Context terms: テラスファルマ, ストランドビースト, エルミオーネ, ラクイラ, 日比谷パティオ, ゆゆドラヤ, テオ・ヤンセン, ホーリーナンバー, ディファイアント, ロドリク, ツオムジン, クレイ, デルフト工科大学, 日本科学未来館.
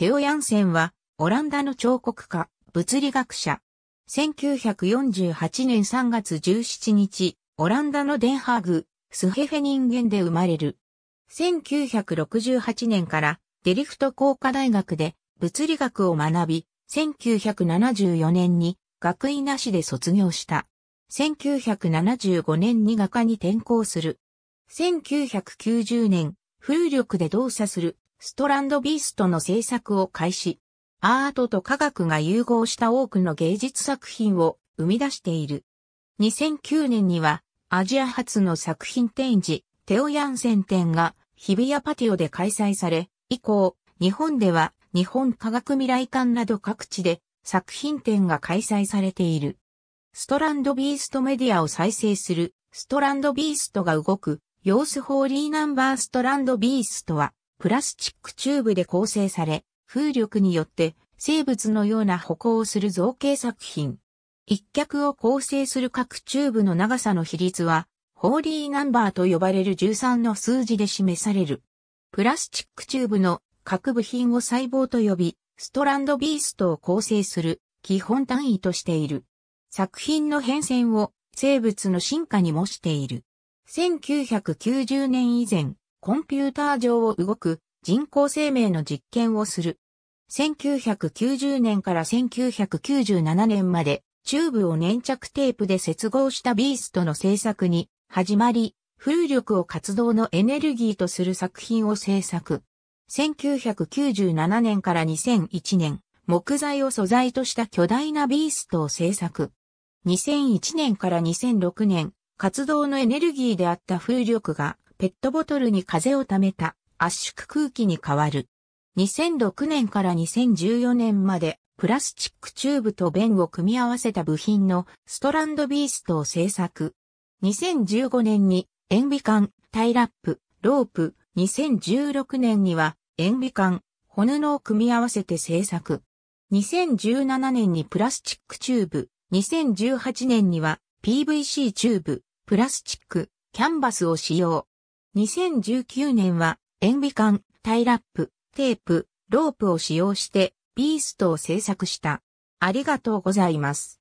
テオ・ヤンセンは、オランダの彫刻家、物理学者。1948年3月17日、オランダのデンハーグ、スヘフェニンゲンで生まれる。1968年から、デリフト工科大学で物理学を学び、1974年に学位なしで卒業した。1975年に画家に転向する。1990年、風力で動作するストランドビーストの制作を開始。アートと科学が融合した多くの芸術作品を生み出している。2009年にはアジア初の作品展示、テオ・ヤンセン展が日比谷パティオで開催され、以降、日本では日本科学未来館など各地で作品展が開催されている。ストランドビーストメディアを再生する、ストランドビーストが動く、ヨースホーリーナンバーストランドビーストは、プラスチックチューブで構成され、風力によって生物のような歩行をする造形作品。一脚を構成する各チューブの長さの比率は、ホーリーナンバーと呼ばれる13の数字で示される。プラスチックチューブの各部品を細胞と呼び、ストランドビーストを構成する基本単位としている。作品の変遷を生物の進化に模している。1990年以前、コンピューター上を動く人工生命の実験をする。1990年から1997年までチューブを粘着テープで接合したビーストの制作に始まり、風力を活動のエネルギーとする作品を制作。1997年から2001年、木材を素材とした巨大なビーストを制作。2001年から2006年、活動のエネルギーであった風力がペットボトルに風を溜めた。圧縮空気に変わる。2006年から2014年までプラスチックチューブと弁を組み合わせた部品のストランドビーストを制作。2015年に塩ビ管、タイラップ、ロープ。2016年には塩ビ管、帆布を組み合わせて制作。2017年にプラスチックチューブ。2018年には PVC チューブ、プラスチック、キャンバスを使用。2019年は塩ビ管、タイラップ、テープ、ロープを使用してビーストを制作した。ありがとうございます。